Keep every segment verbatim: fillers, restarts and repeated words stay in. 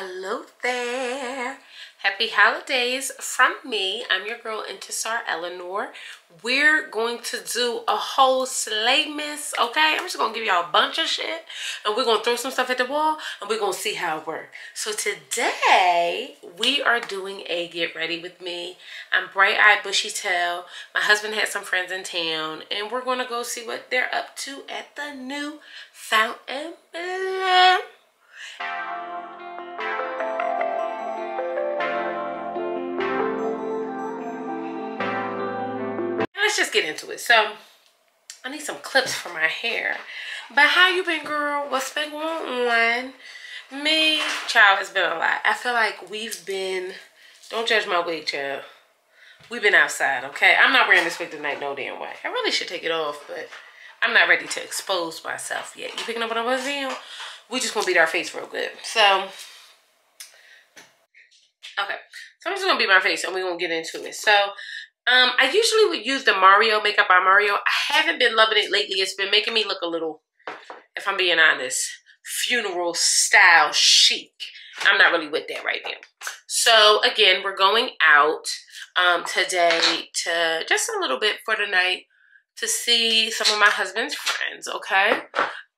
Hello there. Happy holidays from me. I'm your girl Intisar Eleanor. We're going to do a whole slaymas, okay? I'm just gonna give y'all a bunch of shit and we're gonna throw some stuff at the wall and we're gonna see how it works. So today we are doing a get ready with me. I'm bright-eyed bushy tail. My husband had some friends in town and we're gonna go see what they're up to at the new Fontainebleau. Let's just get into it. So I need some clips for my hair. But how you been, girl? What's been going on? Me, child, it's been a lot. I feel like we've been, don't judge my wig, child. We've been outside, okay? I'm not wearing this wig tonight, no damn way. I really should take it off, but I'm not ready to expose myself yet. You picking up what I was doing? We just gonna beat our face real good. So, okay. So I'm just gonna beat my face and we're gonna get into it. So, um, I usually would use the Mario Makeup by Mario. I haven't been loving it lately. It's been making me look a little, if I'm being honest, funeral style chic. I'm not really with that right now. So, again, we're going out um, today to just a little bit for the night to see some of my husband's friends, okay?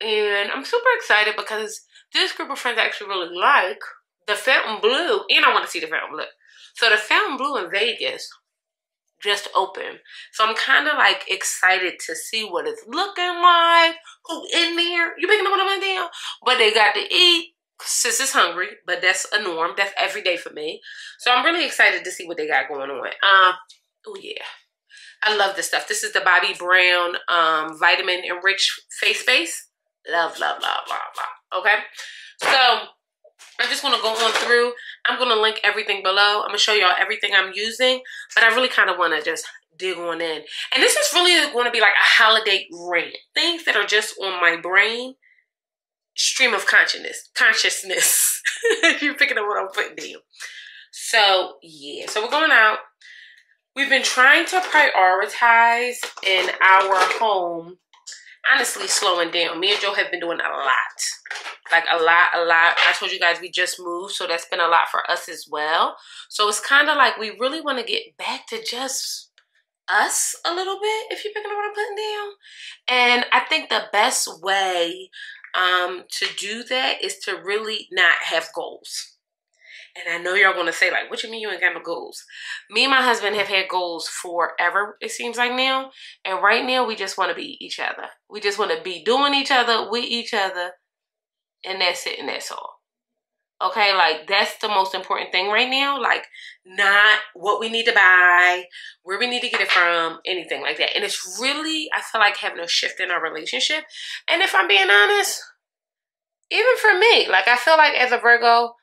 And I'm super excited because this group of friends I actually really like the Fontainebleau, and I want to see the Fontainebleau. So the Fontainebleau in Vegas just opened. So I'm kind of like excited to see what it's looking like, who in there. You picking up what I'm doing? What they got to eat. Sis is hungry, but that's a norm. That's every day for me. So I'm really excited to see what they got going on. Um, oh yeah. I love this stuff. This is the Bobbi Brown um, Vitamin Enriched Face Base. Love, love, love, love, love. Okay? So, I'm just going to go on through. I'm going to link everything below. I'm going to show y'all everything I'm using. But I really kind of want to just dig on in. And this is really going to be like a holiday rant. Things that are just on my brain. Stream of consciousness. Consciousness. You're picking up what I'm putting down. So, yeah. So, we're going out. We've been trying to prioritize in our home. Honestly, slowing down. Me and Joe have been doing a lot. Like a lot, a lot. I told you guys we just moved, so that's been a lot for us as well. So it's kind of like we really want to get back to just us a little bit, if you're picking up what I'm putting down. And I think the best way um, to do that is to really not have goals. And I know y'all going to say, like, what you mean you ain't got no goals? Me and my husband have had goals forever, it seems like now. And right now, we just want to be each other. We just want to be doing each other, with each other. And that's it, and that's all. Okay, like, that's the most important thing right now. Like, not what we need to buy, where we need to get it from, anything like that. And it's really, I feel like, having a shift in our relationship. And if I'm being honest, even for me, like, I feel like as a Virgo,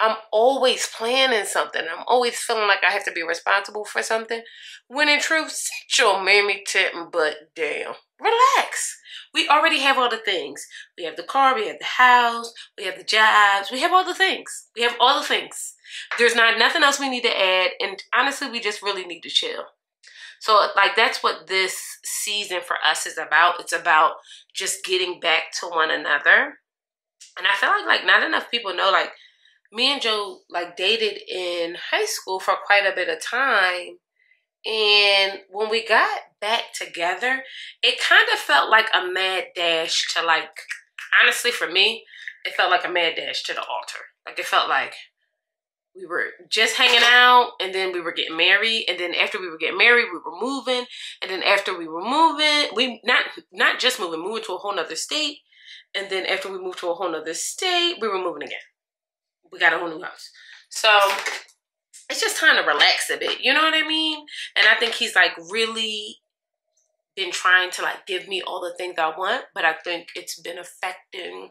I'm always planning something. I'm always feeling like I have to be responsible for something. When in truth, sit your mammy tit and butt down. Relax. We already have all the things. We have the car, we have the house, we have the jobs, we have all the things. We have all the things. There's not nothing else we need to add, and honestly, we just really need to chill. So, like, that's what this season for us is about. It's about just getting back to one another. And I feel like, like, not enough people know, like, me and Joe, like, dated in high school for quite a bit of time. And when we got back together, it kind of felt like a mad dash to, like, honestly, for me, it felt like a mad dash to the altar. Like, it felt like we were just hanging out, and then we were getting married. And then after we were getting married, we were moving. And then after we were moving, we not, not just moving, moving to a whole nother state. And then after we moved to a whole nother state, we were moving again. We got a whole new house. So it's just time to relax a bit. You know what I mean? And I think he's like really been trying to like give me all the things I want. But I think it's been affecting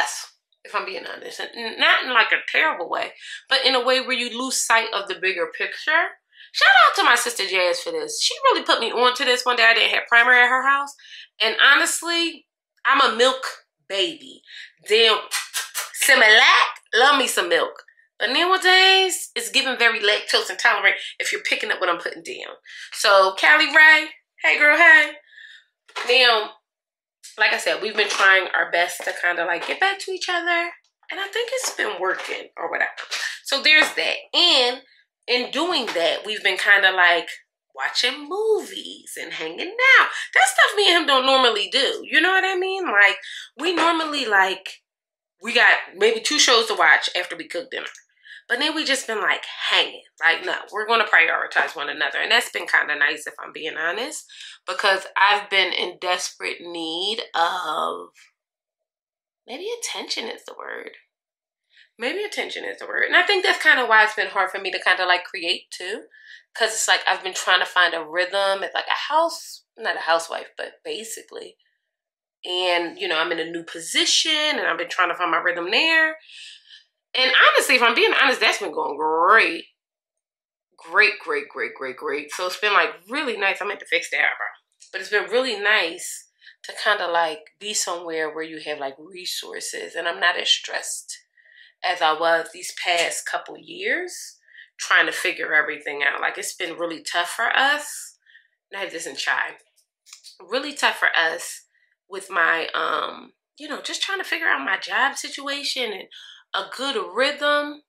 us, if I'm being honest. And not in like a terrible way, but in a way where you lose sight of the bigger picture. Shout out to my sister Jazz for this. She really put me onto this one day. I didn't have primer at her house. And honestly, I'm a milk baby. Damn, Similac. Love me some milk. But nowadays, it's giving very lactose intolerant if you're picking up what I'm putting down. So, Caliray, hey girl, hey. Now, like I said, we've been trying our best to kind of like get back to each other And I think it's been working or whatever. So there's that. And in doing that, we've been kind of like watching movies and hanging out. That stuff me and him don't normally do. You know what I mean? Like, we normally, like, we got maybe two shows to watch after we cook dinner. But then we just been like hanging. Like, no, we're going to prioritize one another. And that's been kind of nice, if I'm being honest, because I've been in desperate need of, maybe attention is the word. Maybe attention is the word. And I think that's kind of why it's been hard for me to kind of like create too. Because it's like I've been trying to find a rhythm. It's like a house, not a housewife, but basically. And, you know, I'm in a new position and I've been trying to find my rhythm there. And honestly, if I'm being honest, that's been going great. Great, great, great, great, great. So it's been like really nice. I meant to fix that, bro. But it's been really nice to kind of like be somewhere where you have like resources. And I'm not as stressed as I was these past couple years trying to figure everything out. Like, it's been really tough for us. And I have this in chai. Really tough for us with my, um, you know, just trying to figure out my job situation and a good rhythm.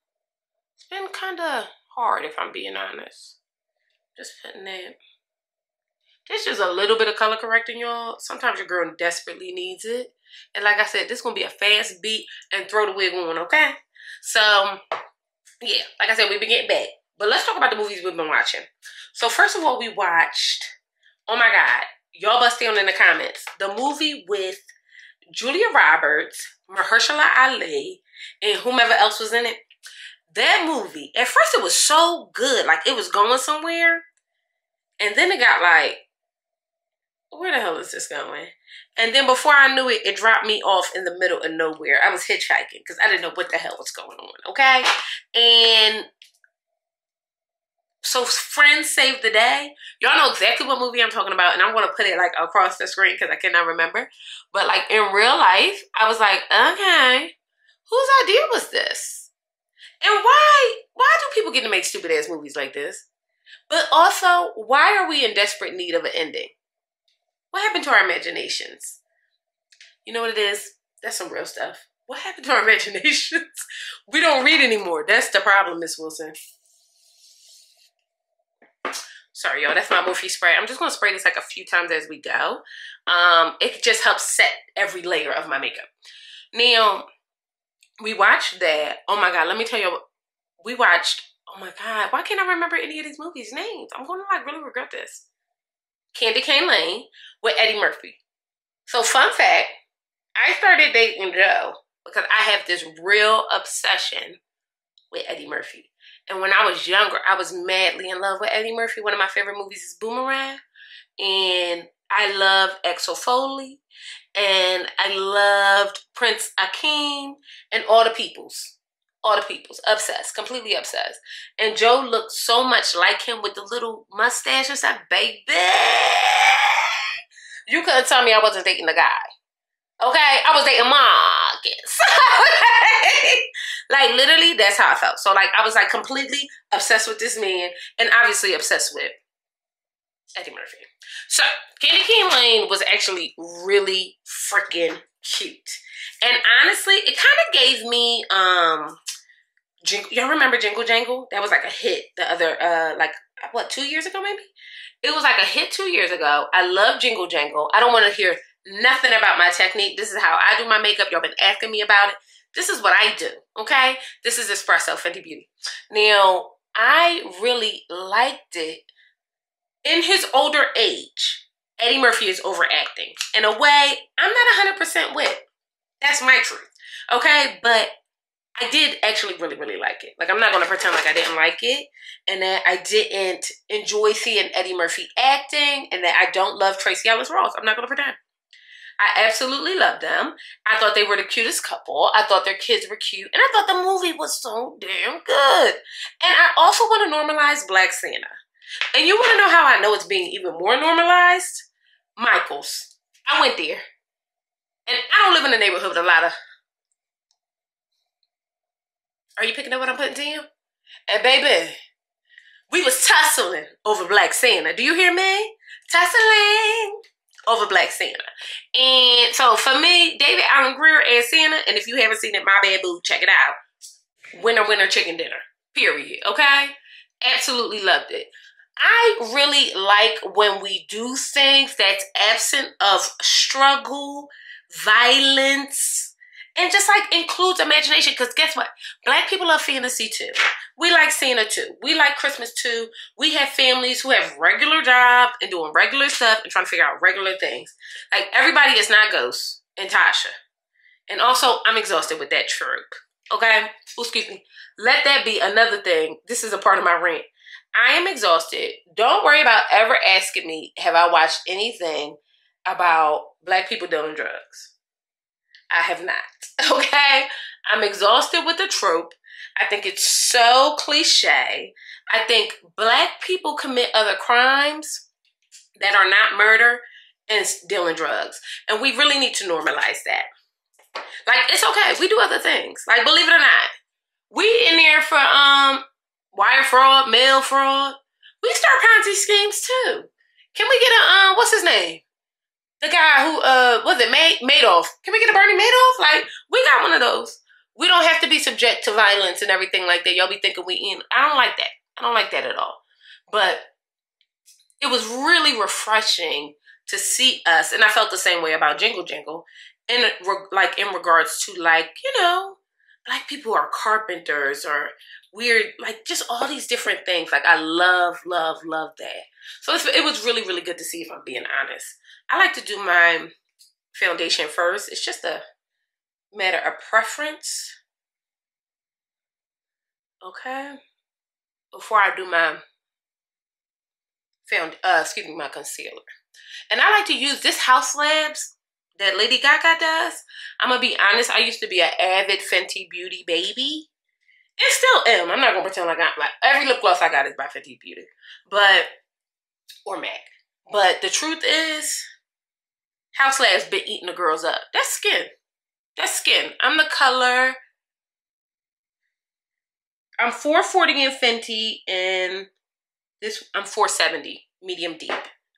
It's been kind of hard, if I'm being honest. Just putting that. This is a little bit of color correcting, y'all. Sometimes your girl desperately needs it. And like I said, this is going to be a fast beat and throw the wig on, okay? So, yeah. Like I said, we've been getting back. But let's talk about the movies we've been watching. So, first of all, we watched, oh my God, y'all bust down in the comments, the movie with Julia Roberts, Mahershala Ali, and whomever else was in it. That movie, at first it was so good. Like, it was going somewhere. And then it got like, where the hell is this going? And then before I knew it, it dropped me off in the middle of nowhere. I was hitchhiking because I didn't know what the hell was going on, okay? And so Friends Saved the Day. Y'all know exactly what movie I'm talking about, and I'm going to put it like across the screen because I cannot remember. But like in real life, I was like, okay, whose idea was this? And why, why do people get to make stupid ass movies like this? But also, why are we in desperate need of an ending? What happened to our imaginations? You know what it is? That's some real stuff. What happened to our imaginations? We don't read anymore. That's the problem, Miss Wilson. Sorry, y'all. That's my Morphe spray. I'm just going to spray this like a few times as we go. Um, it just helps set every layer of my makeup. Now, we watched that. Oh, my God. Let me tell you. We watched... Oh, my God. Why can't I remember any of these movies' names? I'm going to, like, really regret this. Candy Cane Lane with Eddie Murphy. So, fun fact, I started dating Joe because I have this real obsession with Eddie Murphy. And when I was younger, I was madly in love with Eddie Murphy. One of my favorite movies is Boomerang. And I loved Axel Foley. And I loved Prince Akeem and all the peoples. All the people's obsessed, completely obsessed. And Joe looked so much like him with the little mustache and stuff. Baby, you couldn't tell me I wasn't dating a guy. Okay, I was dating Marcus. Like, literally, that's how I felt. So, like, I was like completely obsessed with this man, and obviously obsessed with Eddie Murphy. So, Candy Cane Lane was actually really freaking cute. And honestly, it kind of gave me, um, y'all remember Jingle Jangle? That was like a hit the other, uh, like, what, two years ago maybe? It was like a hit two years ago. I love Jingle Jangle. I don't want to hear nothing about my technique. This is how I do my makeup. Y'all been asking me about it. This is what I do, okay? This is Espresso, Fenty Beauty. Now, I really liked it. In his older age, Eddie Murphy is overacting. In a way, I'm not one hundred percent with. That's my truth, okay? But I did actually really, really like it. Like, I'm not going to pretend like I didn't like it and that I didn't enjoy seeing Eddie Murphy acting and that I don't love Tracee Ellis Ross. I'm not going to pretend. I absolutely love them. I thought they were the cutest couple. I thought their kids were cute. And I thought the movie was so damn good. And I also want to normalize Black Santa. And you want to know how I know it's being even more normalized? Michaels. I went there. And I don't live in a neighborhood with a lot of... Are you picking up what I'm putting down? And baby, we was tussling over Black Santa. Do you hear me? Tussling over Black Santa. And so for me, David Alan Grier as Santa, and if you haven't seen it, my bad boo, check it out. Winner, winner, chicken dinner. Period. Okay? Absolutely loved it. I really like when we do things that's absent of struggle, violence, and just like includes imagination. Because guess what? Black people love fantasy too. We like Santa too. We like Christmas too. We have families who have regular jobs and doing regular stuff and trying to figure out regular things. Like everybody is not Ghost and Tasha. And also, I'm exhausted with that trope. Okay? Oh, excuse me. Let that be another thing. This is a part of my rant. I am exhausted. Don't worry about ever asking me, have I watched anything about Black people doing drugs? I have not, okay? I'm exhausted with the trope. I think it's so cliche. I think Black people commit other crimes that are not murder and dealing drugs. And we really need to normalize that. Like, it's okay, we do other things. Like, believe it or not, we in there for, um, wire fraud, mail fraud. We start Ponzi schemes too. Can we get a, um, what's his name? The guy who, uh, was it May Madoff? Can we get a Bernie Madoff? Like, we got one of those. We don't have to be subject to violence and everything like that. Y'all be thinking we in. I don't like that. I don't like that at all. But it was really refreshing to see us, and I felt the same way about Jingle Jangle, in, like, in regards to, like, you know, Black people are carpenters or weird, like just all these different things. Like I love, love, love that. So it's, it was really, really good to see, if I'm being honest. I like to do my foundation first. It's just a matter of preference. Okay. Before I do my, found, uh, excuse me, my concealer. And I like to use this Haus Labs that Lady Gaga does. I'm going to be honest. I used to be an avid Fenty Beauty baby. It still am. I'm not going to pretend like I got, like, every lip gloss I got is by Fenty Beauty. But, or MAC. But the truth is, Haus Labs been eating the girls up. That's skin. That's skin. I'm the color. I'm four forty in Fenty, and this, I'm four seventy, medium deep.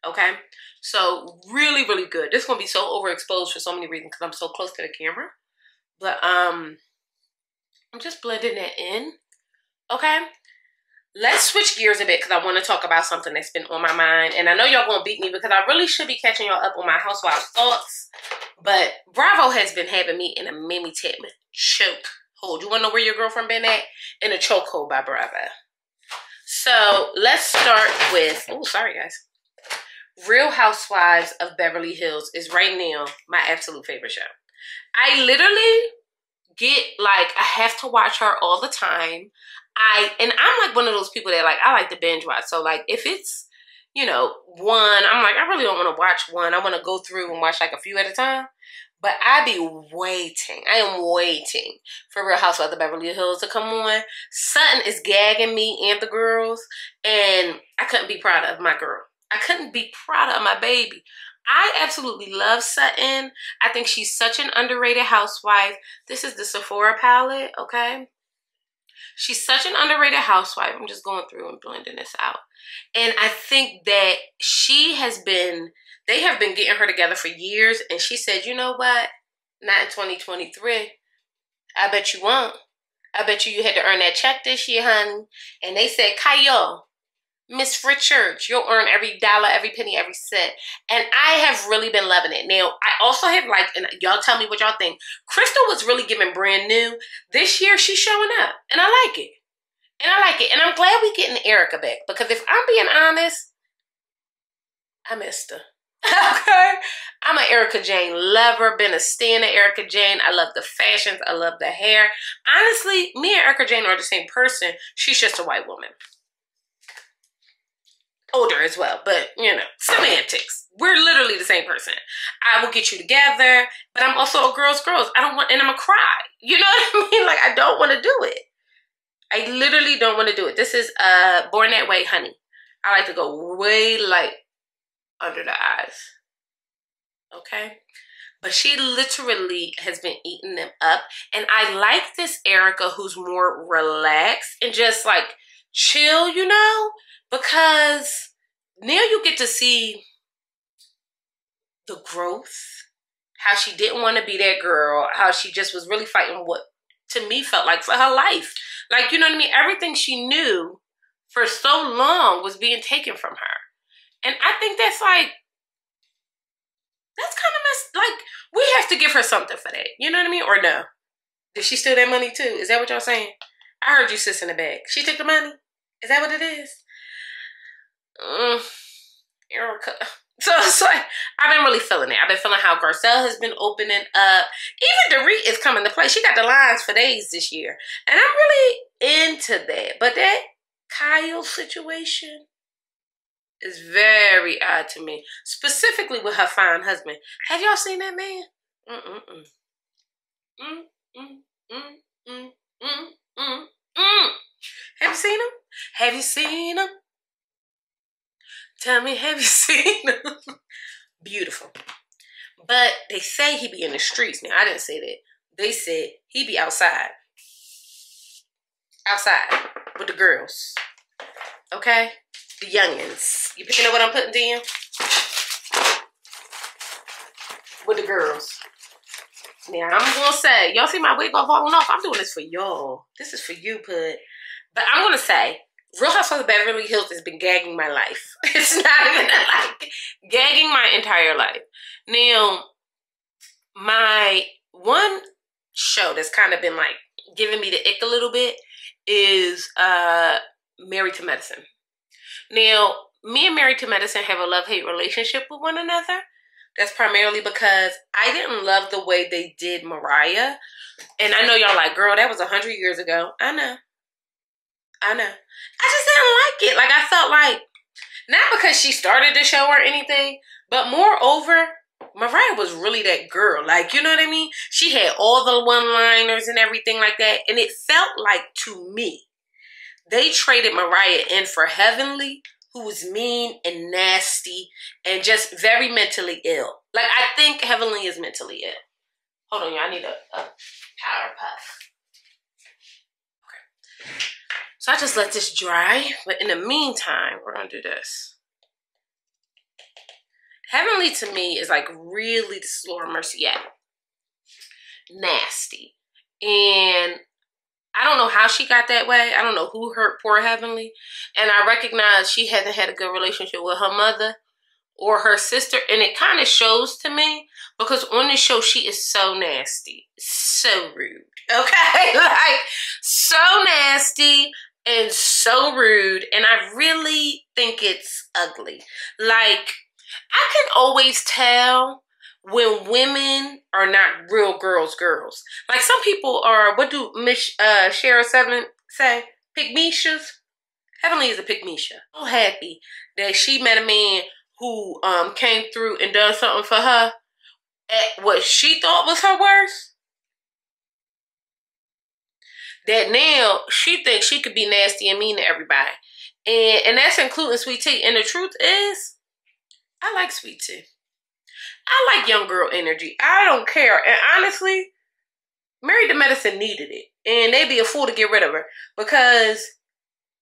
Okay, so really, really good. This is gonna be so overexposed for so many reasons because I'm so close to the camera. But um, I'm just blending that in. Okay, let's switch gears a bit because I want to talk about something that's been on my mind. And I know y'all gonna beat me because I really should be catching y'all up on my housewife thoughts. But Bravo has been having me in a Mamie Tubman chokehold. You wanna know where your girlfriend been at? In a chokehold by Bravo. So let's start with. Oh, sorry guys. Real Housewives of Beverly Hills is right now my absolute favorite show. I literally get, like, I have to watch her all the time. I, and I'm, like, one of those people that, like, I like to binge watch. So, like, if it's, you know, one, I'm like, I really don't want to watch one. I want to go through and watch, like, a few at a time. But I be waiting. I am waiting for Real Housewives of Beverly Hills to come on. Sutton is gagging me and the girls. And I couldn't be proud of my girl. I couldn't be prouder of my baby. I absolutely love Sutton. I think she's such an underrated housewife. This is the Sephora palette, okay? She's such an underrated housewife. I'm just going through and blending this out. And I think that she has been, they have been getting her together for years. And she said, you know what? Not in twenty twenty-three. I bet you won't. I bet you you had to earn that check this year, honey. And they said, Kyle, Miss Richards, you'll earn every dollar, every penny, every cent. And I have really been loving it. Now, I also have liked, and y'all tell me what y'all think. Crystal was really giving brand new. This year, she's showing up. And I like it. And I like it. And I'm glad we're getting Erica back. Because if I'm being honest, I missed her. Okay? I'm an Erica Jane lover. Been a stan of Erica Jane. I love the fashions. I love the hair. Honestly, me and Erica Jane are the same person. She's just a white woman. Older as well, but you know, semantics. We're literally the same person. I will get you together, but I'm also a girl's girls. I don't want, and I'm gonna cry. You know what I mean? Like, I don't want to do it. I literally don't want to do it. This is uh, Born That Way, honey. I like to go way light under the eyes. Okay? But she literally has been eating them up. And I like this Erica who's more relaxed and just like chill, you know? Because now you get to see the growth, how she didn't want to be that girl, how she just was really fighting what to me felt like for her life. Like, you know what I mean? Everything she knew for so long was being taken from her. And I think that's like, that's kind of messed, like, we have to give her something for that. You know what I mean? Or no? Did she steal that money too? Is that what y'all saying? I heard you sis in the back. She took the money? Is that what it is? Um, Erica. So, so I've been really feeling it. I've been feeling how Garcelle has been opening up. Even Dorit is coming to play. She got the lines for days this year. And I'm really into that. But that Kyle situation is very odd to me. Specifically with her fine husband. Have y'all seen that man? Mm-mm-mm. Mm-mm-mm-mm-mm-mm. Have you seen him? Have you seen him? Tell me, have you seen him? Beautiful. But they say he be in the streets. Now, I didn't say that. They said he be outside. Outside with the girls. Okay? The youngins. You picking up what I'm putting down? With the girls. Now, I'm going to say, y'all see my wig all falling off? I'm doing this for y'all. This is for you, Pud. But I'm going to say, Real Housewives of Beverly Hills has been gagging my life. It's not even like gagging my entire life. Now, my one show that's kind of been like giving me the ick a little bit is uh, Married to Medicine. Now, me and Married to Medicine have a love-hate relationship with one another. That's primarily because I didn't love the way they did Mariah. And I know y'all like, girl, that was a hundred years ago. I know. I know. I just didn't like it. Like, I felt like, not because she started the show or anything, but moreover, Mariah was really that girl. Like, you know what I mean? She had all the one-liners and everything like that. And it felt like, to me, they traded Mariah in for Heavenly, who was mean and nasty and just very mentally ill. Like, I think Heavenly is mentally ill. Hold on, y'all. I need a, a power puff. Okay. So I just let this dry. But in the meantime, we're going to do this. Heavenly to me is like really, this is Laura Mercier. Nasty. And I don't know how she got that way. I don't know who hurt poor Heavenly. And I recognize she hasn't had a good relationship with her mother or her sister. And it kind of shows to me because on the show, she is so nasty. So rude. Okay? Like, so nasty and so rude. And I really think it's ugly. Like, I can always tell when women are not real girls, girls. Like, some people are, what do Miss uh, Shara Seven say? Pygmishas? Heavenly is a Pygmisha. So happy that she met a man who um, came through and done something for her at what she thought was her worst. That now she thinks she could be nasty and mean to everybody. And, and that's including Sweet Tea. And the truth is, I like Sweet Tea. I like young girl energy. I don't care. And honestly, Married to Medicine needed it. And they'd be a fool to get rid of her. Because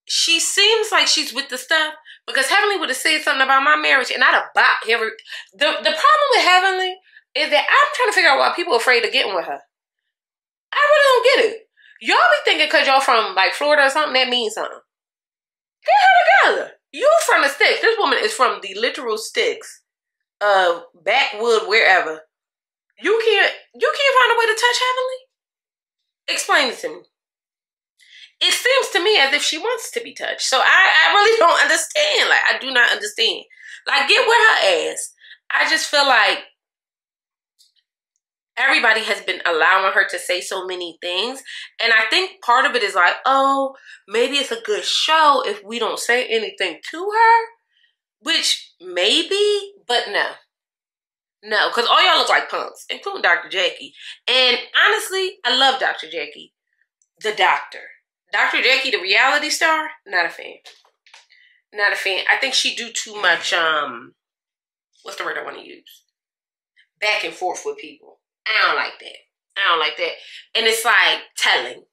she seems like she's with the stuff. Because Heavenly would have said something about my marriage. And I'd have bopped every... The, the problem with Heavenly is that I'm trying to figure out why people are afraid of getting with her. I really don't get it. Y'all be thinking because y'all from like Florida or something, that means something. Get her together. You from the sticks. This woman is from the literal sticks. Uh, backwood, wherever. You can't, you can't find a way to touch Heavenly? Explain it to me. It seems to me as if she wants to be touched. So I, I really don't understand. Like, I do not understand. Like, get with her ass. I just feel like everybody has been allowing her to say so many things. And I think part of it is like, oh, maybe it's a good show if we don't say anything to her. Which, maybe, but no. No, because all y'all look like punks, including Doctor Jackie. And honestly, I love Doctor Jackie. The doctor. Doctor Jackie, the reality star, not a fan. Not a fan. I think she do too much, um, what's the word I want to use? Back and forth with people. I don't like that. I don't like that. And it's like telling.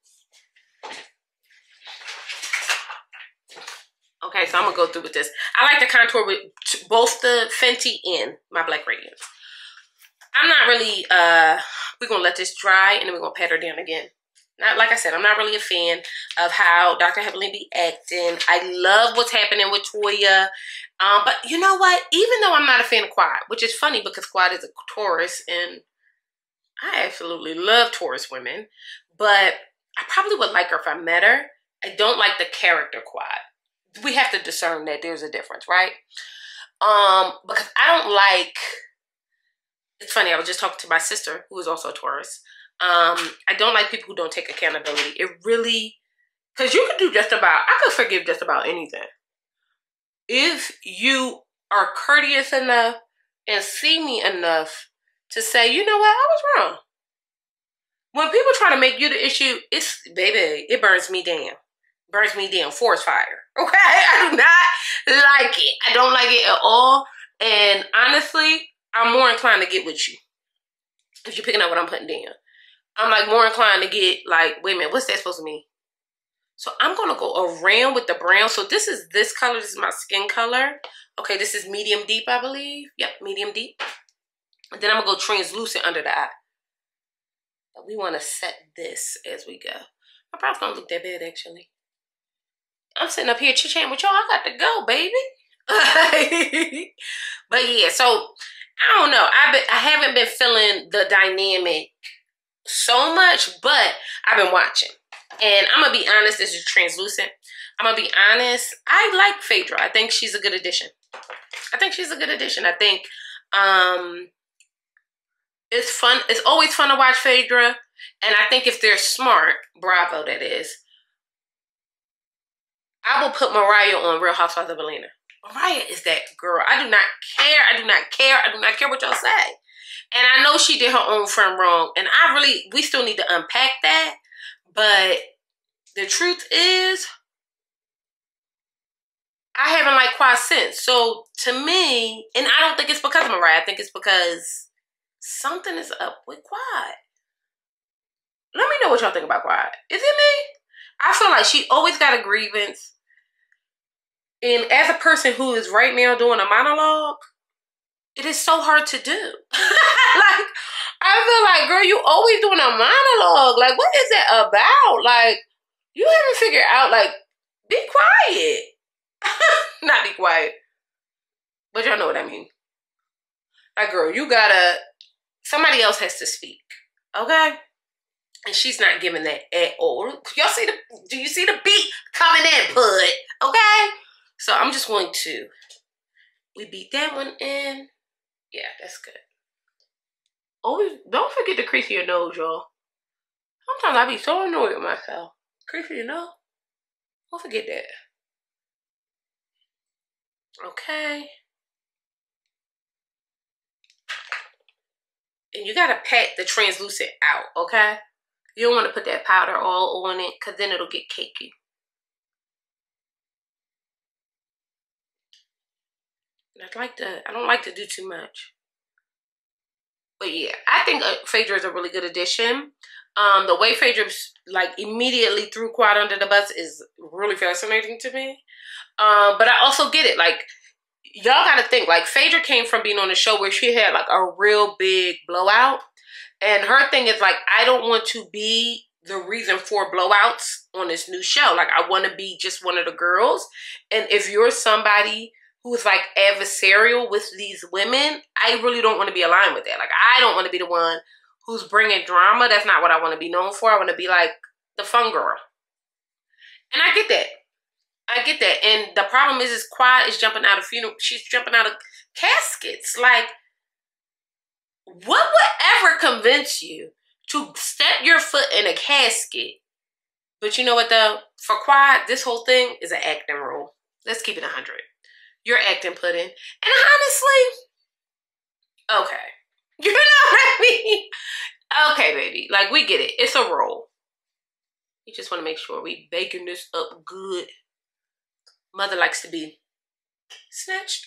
Okay, so I'm going to go through with this. I like the contour with both the Fenty and my Black Radiance. I'm not really, uh, we're going to let this dry and then we're going to pat her down again. Not, like I said, I'm not really a fan of how Doctor Heavenly be acting. I love what's happening with Toya. Um, but you know what? Even though I'm not a fan of Quad, which is funny because Quad is a Taurus and I absolutely love Taurus women, but I probably would like her if I met her. I don't like the character Quad. We have to discern that there's a difference, right? Um, because I don't like, it's funny, I was just talking to my sister who is also a Taurus. Um, I don't like people who don't take accountability. It really, because you could do just about, I could forgive just about anything. If you are courteous enough and see me enough to say, you know what, I was wrong. When people try to make you the issue, it's, baby, it burns me down. Burns me down. Forest fire. Okay? I do not like it. I don't like it at all. And honestly, I'm more inclined to get with you. If you're picking up what I'm putting down. I'm like more inclined to get like, wait a minute, what's that supposed to mean? So I'm going to go around with the brown. So this is this color. This is my skin color. Okay, this is medium deep, I believe. Yep, medium deep. And then I'm going to go translucent under the eye. But we want to set this as we go. My brows don't look that bad, actually. I'm sitting up here chit-chatting with y'all. I got to go, baby. But yeah, so I don't know. I been, I haven't been feeling the dynamic so much, but I've been watching. And I'm going to be honest, this is translucent. I'm going to be honest. I like Phaedra. I think she's a good addition. I think she's a good addition. I think um, it's fun. It's always fun to watch Phaedra. And I think if they're smart, Bravo that is, I will put Mariah on Real Housewives of Atlanta. Mariah is that girl. I do not care. I do not care. I do not care what y'all say. And I know she did her own friend wrong. And I really, we still need to unpack that. But the truth is, I haven't liked Quad since. So to me, and I don't think it's because of Mariah. I think it's because something is up with Quad. Let me know what y'all think about Quad. Is it me? I feel like she always got a grievance. And as a person who is right now doing a monologue, it is so hard to do. Like, I feel like, girl, you always doing a monologue. Like, what is that about? Like, you haven't figured out, like, be quiet. Not be quiet. But y'all know what I mean. Like, girl, you gotta, somebody else has to speak. Okay? And she's not giving that at all. Y'all see the, do you see the beat coming in, bud? Okay? So I'm just going to, we beat that one in. Yeah, that's good. Always, don't forget to crease your nose, y'all. Sometimes I be so annoyed with myself. Crease your nose? Don't forget that. Okay. And you gotta pat the translucent out, okay? You don't wanna put that powder all on it, cause then it'll get cakey. I'd like to, I don't like to do too much. But yeah, I think Phaedra is a really good addition. Um, the way Phaedra like immediately threw Quad under the bus is really fascinating to me. Um, but I also get it. Like, y'all got to think, like, Phaedra came from being on a show where she had like a real big blowout. And her thing is like, I don't want to be the reason for blowouts on this new show. Like, I want to be just one of the girls. And if you're somebody who's like adversarial with these women, I really don't want to be aligned with that. Like, I don't want to be the one who's bringing drama. That's not what I want to be known for. I want to be like the fun girl. And I get that. I get that. And the problem is, is Quad is jumping out of funeral. She's jumping out of caskets. Like, what would ever convince you to step your foot in a casket? But you know what though? For Quad, this whole thing is an acting role. Let's keep it a hundred. You're acting pudding. And honestly, okay. You know what I mean? Okay, baby. Like, we get it. It's a roll. You just want to make sure we baking this up good. Mother likes to be snatched.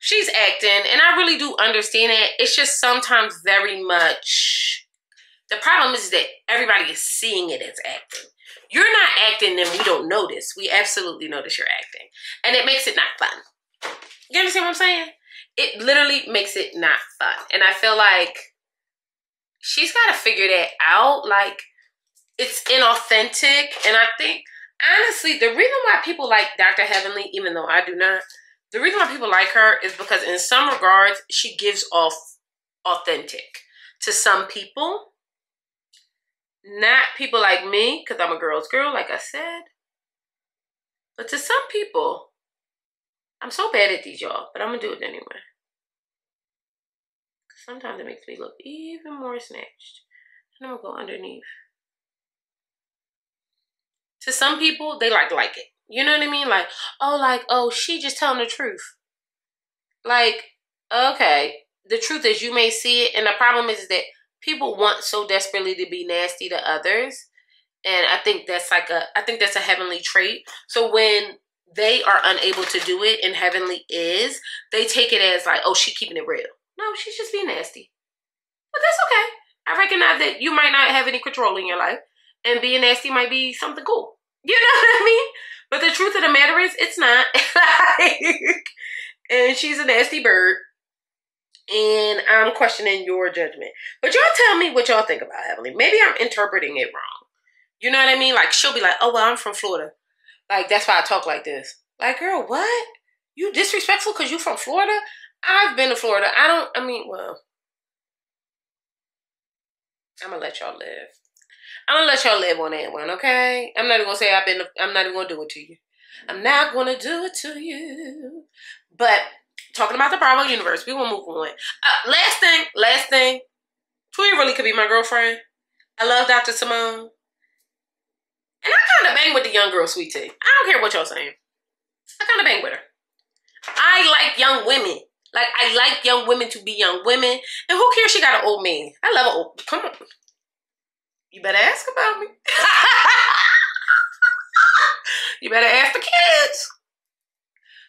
She's acting, and I really do understand it. It's just sometimes very much. The problem is that everybody is seeing it as acting. You're not acting and we don't notice. We absolutely notice you're acting. And it makes it not fun. You understand what I'm saying? it literally makes it not fun. And I feel like she's got to figure that out. Like, it's inauthentic. And I think, honestly, the reason why people like Doctor Heavenly, even though I do not, the reason why people like her is because in some regards, she gives off authentic to some people. Not people like me, because I'm a girl's girl, like I said. But to some people, I'm so bad at these, y'all, but I'm going to do it anyway. Because sometimes it makes me look even more snatched. And I'm going to go underneath. To some people, they like like it. You know what I mean? Like, oh, like, oh, she just telling the truth. Like, okay, the truth is you may see it, and the problem is, is that people want so desperately to be nasty to others. And I think that's like a, I think that's a Heavenly trait. So when they are unable to do it, and Heavenly is, they take it as like, oh, she's keeping it real. No, she's just being nasty. But that's okay. I recognize that you might not have any control in your life, and being nasty might be something cool. You know what I mean? But the truth of the matter is, it's not. And she's a nasty bird. And I'm questioning your judgment. But y'all tell me what y'all think about Heavenly. Maybe I'm interpreting it wrong. You know what I mean? Like, she'll be like, oh, well, I'm from Florida. Like, that's why I talk like this. Like, girl, what? You disrespectful because you from Florida? I've been to Florida. I don't, I mean, well. I'm going to let y'all live. I'm going to let y'all live on that one, okay? I'm not even going to say I've been, to, I'm not even going to do it to you. I'm not going to do it to you. But talking about the Bravo universe, we will move on. Uh, last thing, last thing. Toya really could be my girlfriend. I love Doctor Simone. And I kind of bang with the young girl, Sweet Tea. I don't care what y'all saying. I kind of bang with her. I like young women. Like, I like young women to be young women. And who cares she got an old man? I love an old, come on. You better ask about me. You better ask the kids.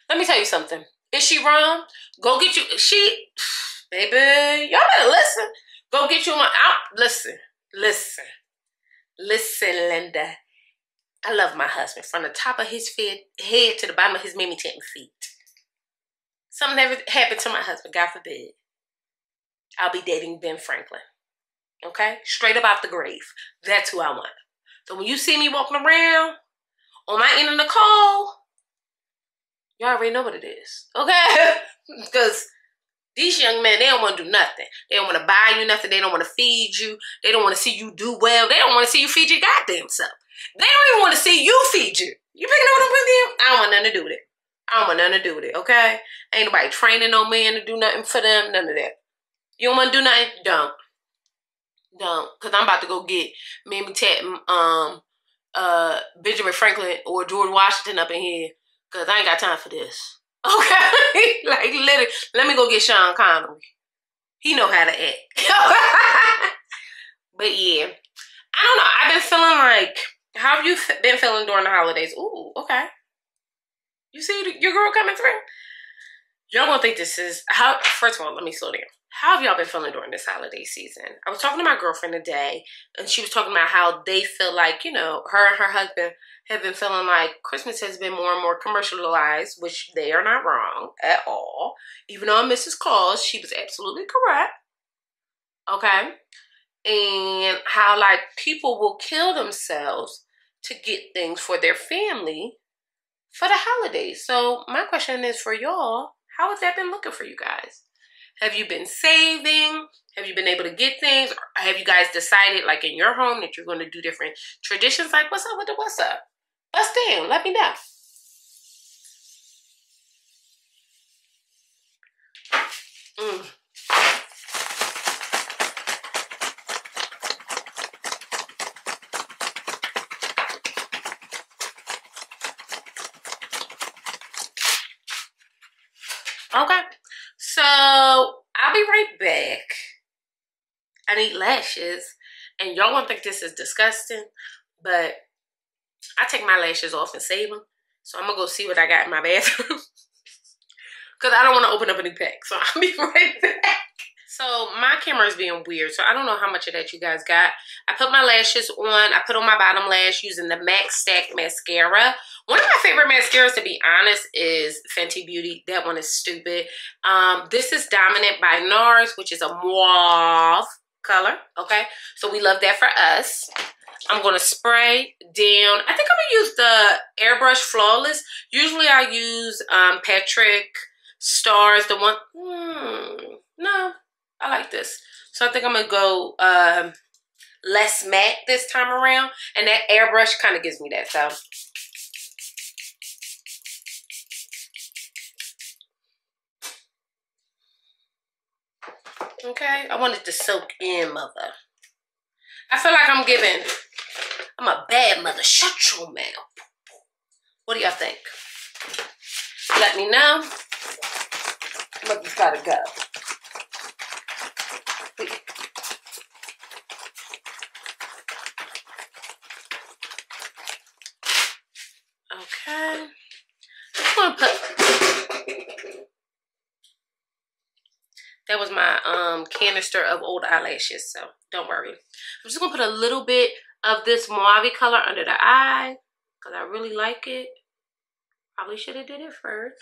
Let me tell you something. Is she wrong? Go get you. She, baby, y'all better listen. Go get you one out. Listen, listen, listen, Linda. I love my husband from the top of his head to the bottom of his mammy tent and feet. Something never happened to my husband, God forbid. I'll be dating Ben Franklin. Okay? Straight up out the grave. That's who I want. So when you see me walking around on my end of the call, y'all already know what it is, okay? Because these young men, they don't want to do nothing. They don't want to buy you nothing. They don't want to feed you. They don't want to see you do well. They don't want to see you feed your goddamn self. They don't even want to see you feed you. You picking up what I'm putting in? I don't want nothing to do with it. I don't want nothing to do with it, okay? Ain't nobody training no man to do nothing for them, none of that. You don't want to do nothing? Don't. Don't. Because I'm about to go get Mamie Tat, um, uh, Benjamin Franklin or George Washington up in here. Because I ain't got time for this. Okay? Like, literally, let me go get Sean Connery. He know how to act. But, yeah. I don't know. I've been feeling like, how have you been feeling during the holidays? Ooh, okay. You see your girl coming through? Y'all gonna think this is, how, first of all, let me slow down. How have y'all been feeling during this holiday season? I was talking to my girlfriend today, and she was talking about how they feel like, you know, her and her husband have been feeling like Christmas has been more and more commercialized, which they are not wrong at all. Even though Missus Claus, she was absolutely correct. Okay? And how, like, people will kill themselves to get things for their family for the holidays. So my question is for y'all, how has that been looking for you guys? Have you been saving? Have you been able to get things? Have you guys decided, like, in your home that you're going to do different traditions? Like, what's up with the what's up? Bust down. Let me know. Mm. Okay. So, I'll be right back. I need lashes. And y'all won't think this is disgusting, but I take my lashes off and save them. So, I'm going to go see what I got in my bathroom. Because I don't want to open up a new pack. So, I'll be right back. So my camera is being weird, so I don't know how much of that you guys got. I put my lashes on. I put on my bottom lash using the MAC Stack Mascara. One of my favorite mascaras, to be honest, is Fenty Beauty. That one is stupid. Um, this is Dominant by NARS, which is a mauve color, okay? So we love that for us. I'm going to spray down. I think I'm going to use the Airbrush Flawless. Usually I use um, Patrick Stars, the one... Hmm, no. I like this. So I think I'm going to go um, less matte this time around. And that airbrush kind of gives me that. So okay. I wanted to soak in, mother. I feel like I'm giving... I'm a bad mother. Shut your mouth. What do y'all think? Let me know. Look, you gotta go. Okay. I'm gonna put that was my um canister of old eyelashes, so don't worry. I'm just gonna put a little bit of this mauve color under the eye because I really like it. Probably should have did it first.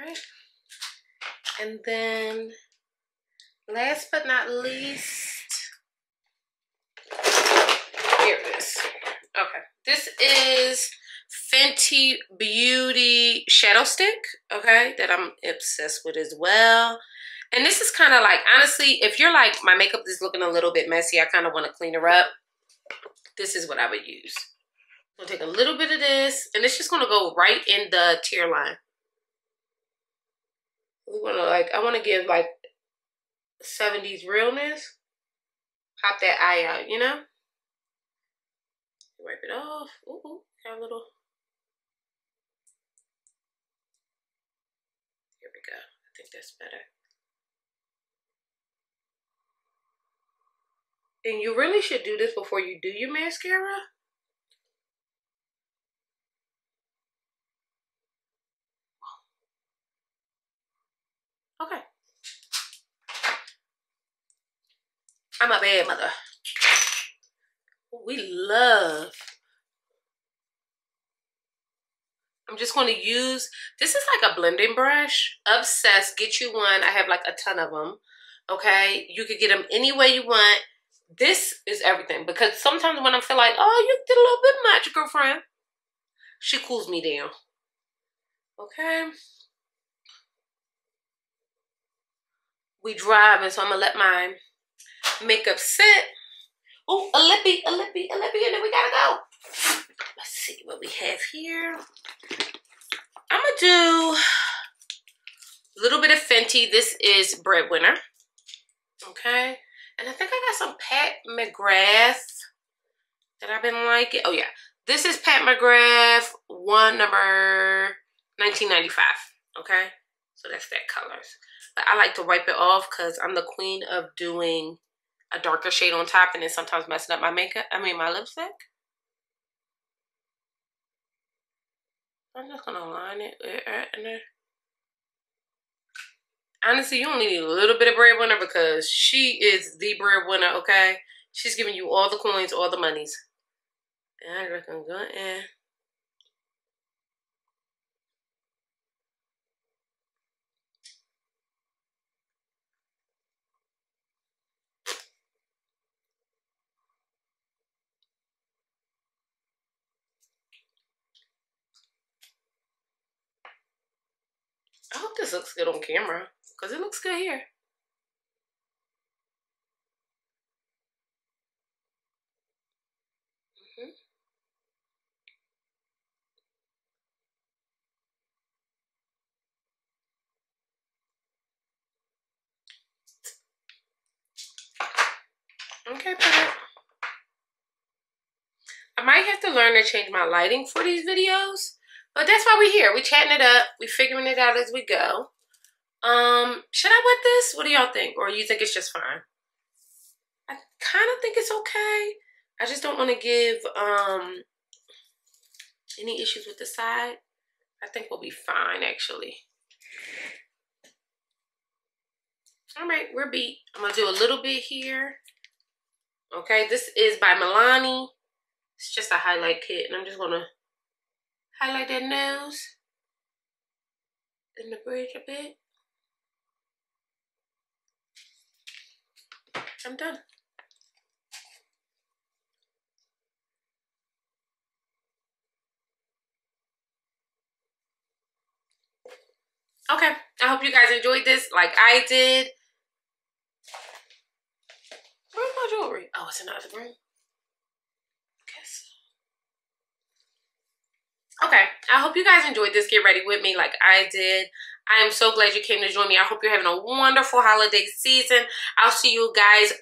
Right. And then last but not least, here it is. Okay, this is Fenty Beauty shadow stick, okay, that I'm obsessed with as well. And this is kind of like, honestly, if you're like, my makeup is looking a little bit messy, I kind of want to clean her up, this is what I would use. I'm gonna take a little bit of this, and it's just gonna go right in the tear line. We want to, like, I want to give, like, seventies realness. Pop that eye out, you know? Wipe it off. Ooh, ooh, got a little. Here we go. I think that's better. And you really should do this before you do your mascara. Okay. I'm a bad mother. We love. I'm just going to use, this is like a blending brush. Obsessed. Get you one. I have like a ton of them. Okay. You could get them any way you want. This is everything. Because sometimes when I feel like, oh, you did a little bit much, girlfriend, she cools me down. Okay. We driving, so I'm gonna let my makeup sit. Oh, a lippy, a lippy, a lippy, and then we gotta go. Let's see what we have here. I'm gonna do a little bit of Fenty. This is Breadwinner. Okay. And I think I got some Pat McGrath that I've been liking. Oh, yeah. This is Pat McGrath one, number nineteen ninety-five. Okay. So that's that colors. But I like to wipe it off because I'm the queen of doing a darker shade on top and then sometimes messing up my makeup. I mean, my lipstick. I'm just going to line it right in there. Honestly, you only need a little bit of Breadwinner because she is the breadwinner, okay? She's giving you all the coins, all the monies. And I reckon go in. I hope this looks good on camera, because it looks good here. Mm-hmm. Okay, put it. I might have to learn to change my lighting for these videos, But that's why we're here. We're chatting it up. We're figuring it out as we go. Um, should I wet this? What do y'all think? Or you think it's just fine? I kind of think it's okay. I just don't want to give um, any issues with the side. I think we'll be fine, actually. All right, we're beat. I'm going to do a little bit here. Okay, this is by Milani. It's just a highlight kit, and I'm just going to highlight that nose and the bridge a bit. I'm done. Okay, I hope you guys enjoyed this like I did. Where's my jewelry? Oh, it's in the other room. Okay, I hope you guys enjoyed this Get Ready With Me like I did. I am so glad you came to join me. I hope you're having a wonderful holiday season. I'll see you guys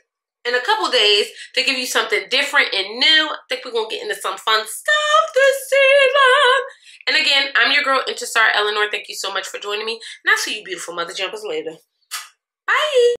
in a couple days to give you something different and new. I think we're going to get into some fun stuff this season. And again, I'm your girl, Intisar Eleanor. Thank you so much for joining me. And I'll see you beautiful mother jumpers later. Bye.